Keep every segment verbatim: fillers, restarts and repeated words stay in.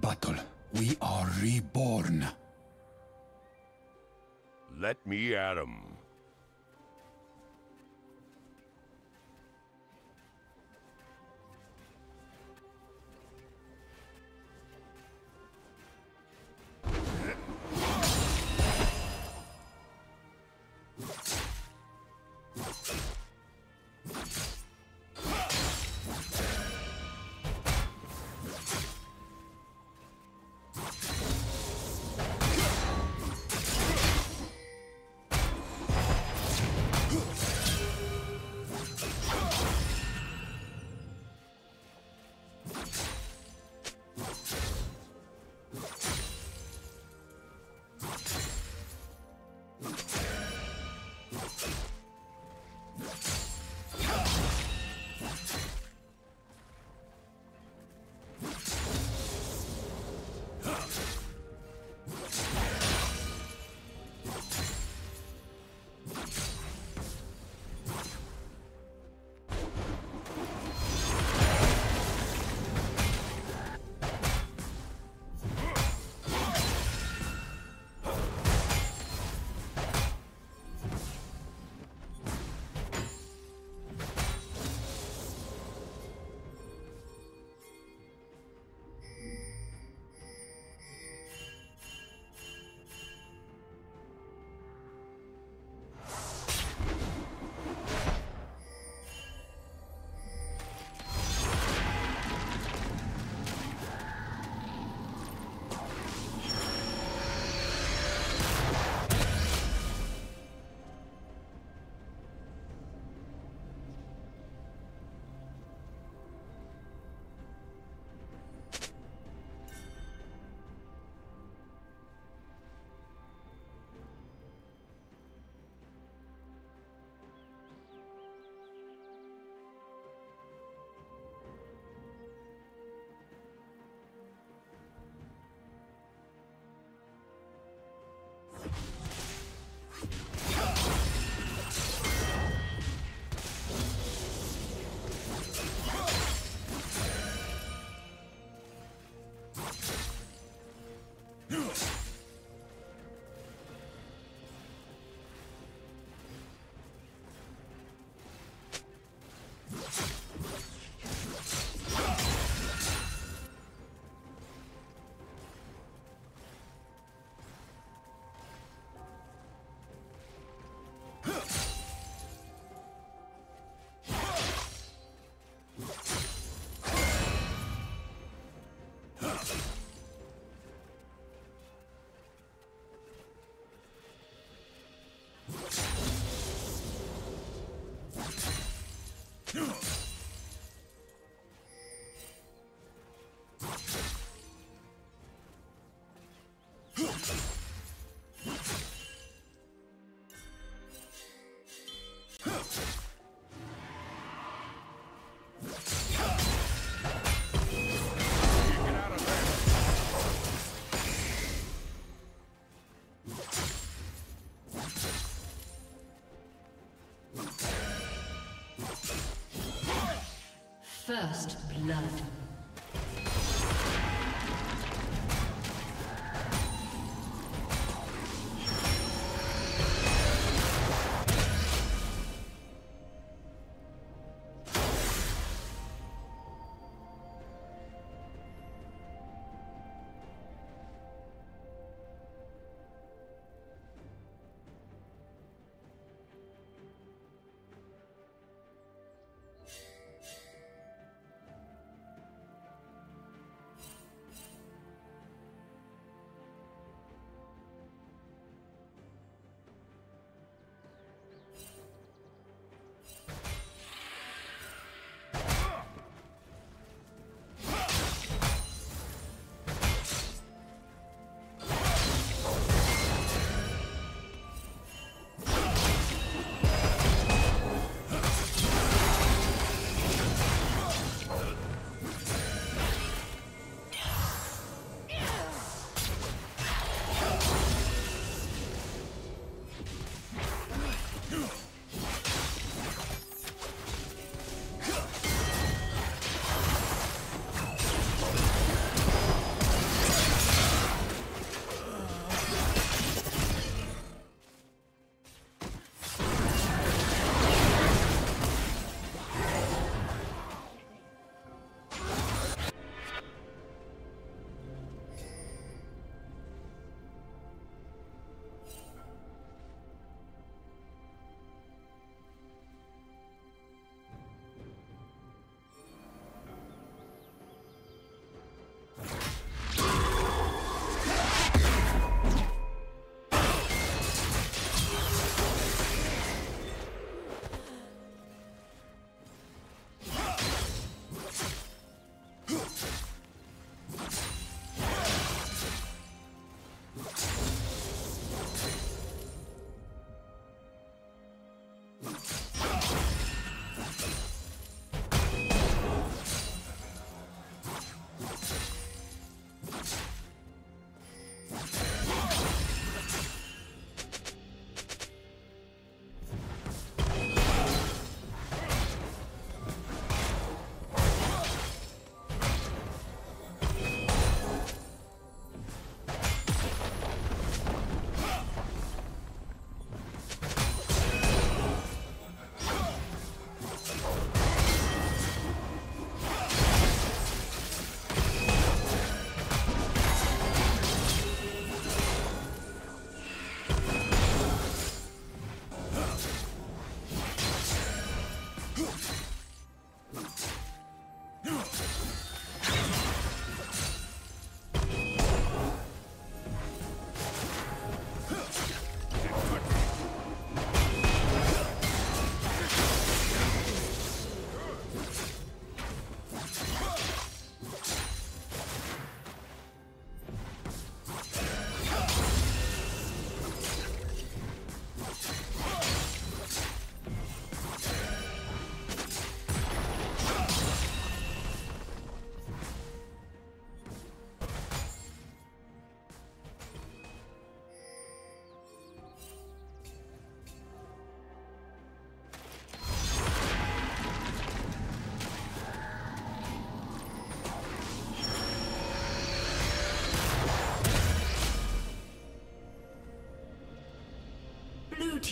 battle, we are reborn. Let me at 'em. First blood.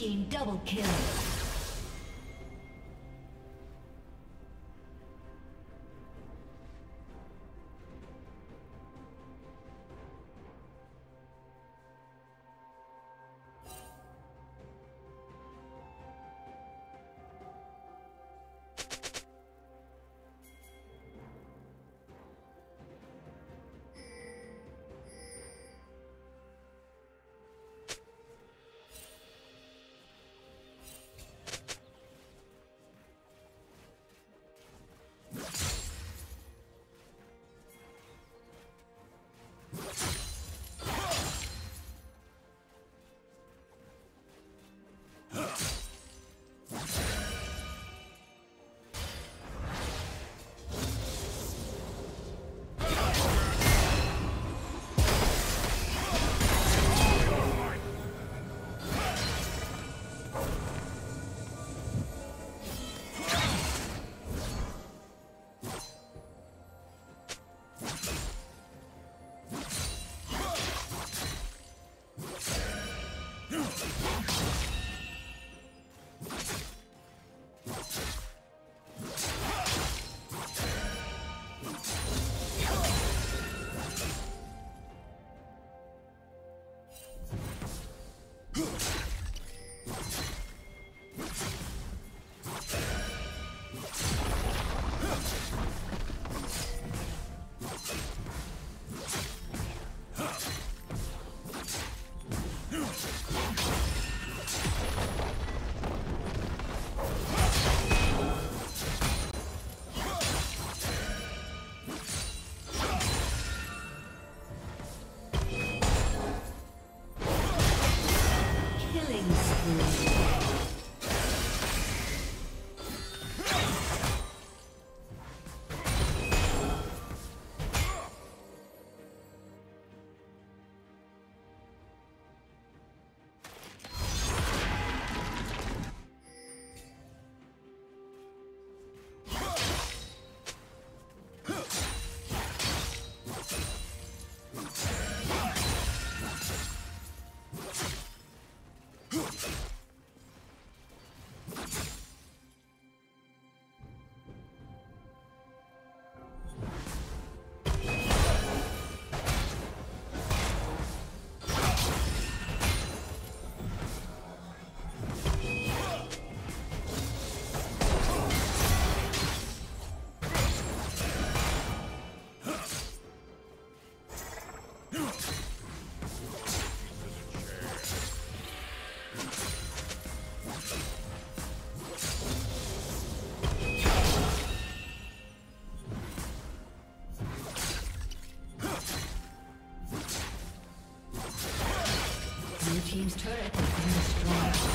team double kill. Team's turret has been destroyed.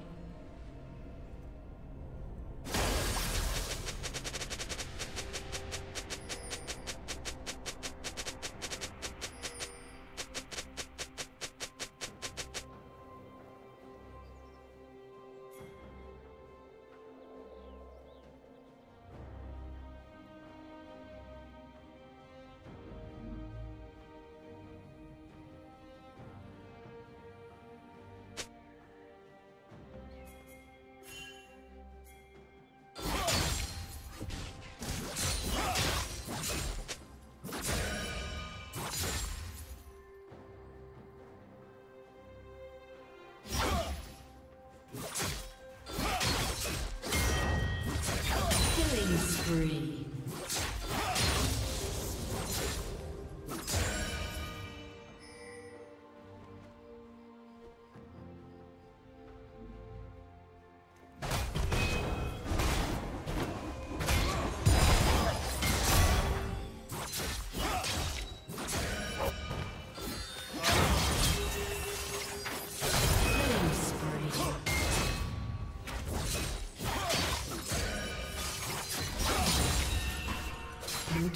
Spree. Blue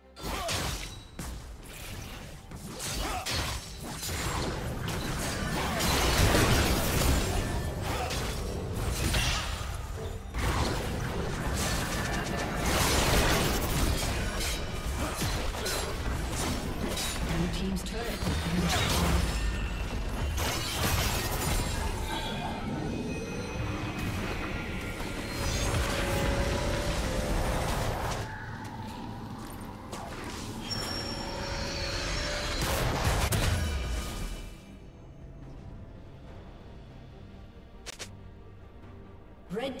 Blue team's turret has been destroyed. Red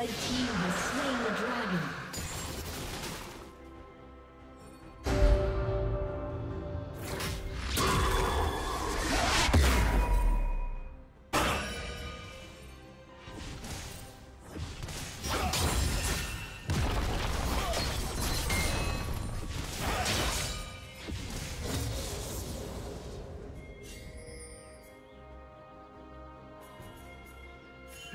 Red team has slain the dragon.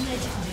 Legend.